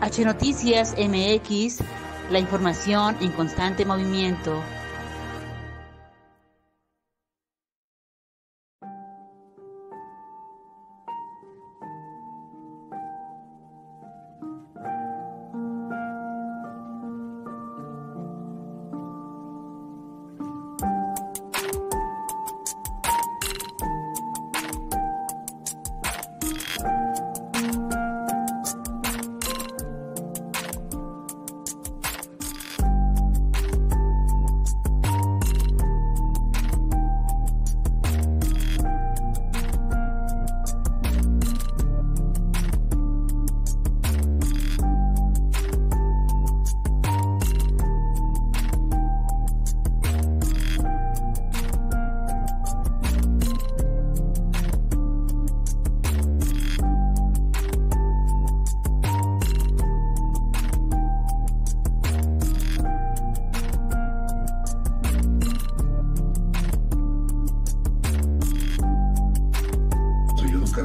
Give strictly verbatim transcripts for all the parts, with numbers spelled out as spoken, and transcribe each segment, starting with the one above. HNoticias M X, la información en constante movimiento.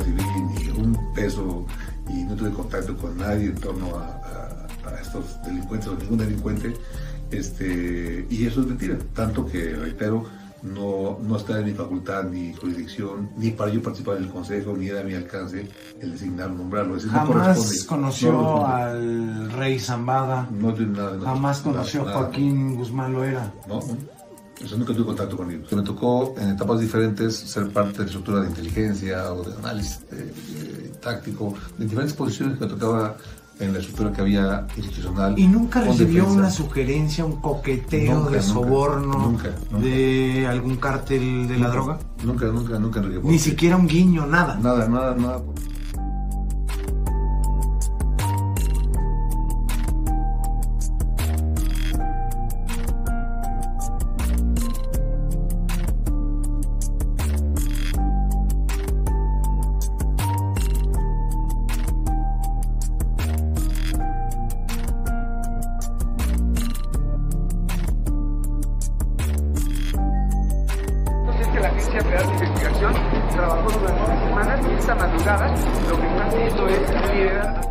Y un peso y no tuve contacto con nadie en torno a, a, a estos delincuentes o ningún delincuente, este, y eso es mentira, tanto que, reitero, no, no está en mi facultad ni jurisdicción, ni para yo participar en el consejo, ni era a mi alcance el designar o nombrarlo. Decir, jamás no conoció no, al Rey Zambada, no, nada, no, jamás conoció nada, a Joaquín nada. Guzmán Loera. No, no. Eso nunca tuve contacto con ellos. Me tocó en etapas diferentes ser parte de estructura de inteligencia o de análisis eh, eh, táctico, de diferentes posiciones que me tocaba en la estructura que había institucional. ¿Y nunca recibió defensa. Una sugerencia, un coqueteo nunca, de nunca, soborno nunca, nunca, de nunca. algún cártel de nunca, la droga? Nunca, nunca, nunca. Enrique, ni siquiera un guiño, nada. Nada, nada, nada. La Agencia Federal de Investigación trabajó durante unas semanas y esta madrugada lo que está haciendo es liberar.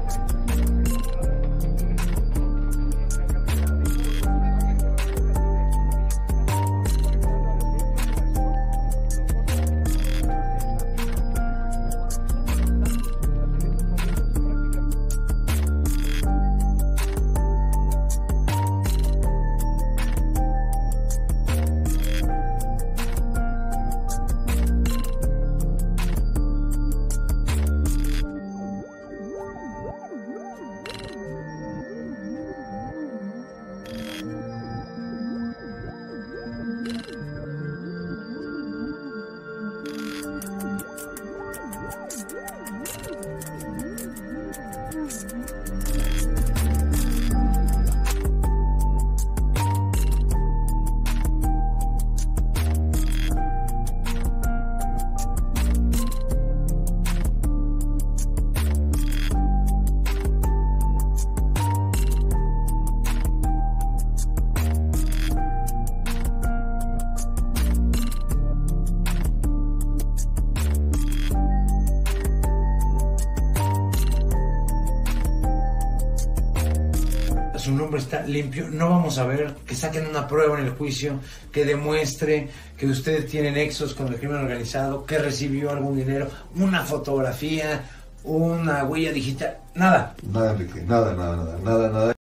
Su nombre está limpio, no vamos a ver que saquen una prueba en el juicio que demuestre que usted tiene nexos con el crimen organizado, que recibió algún dinero, una fotografía, una huella digital, nada. Nada, Enrique, nada, nada, nada, nada, nada.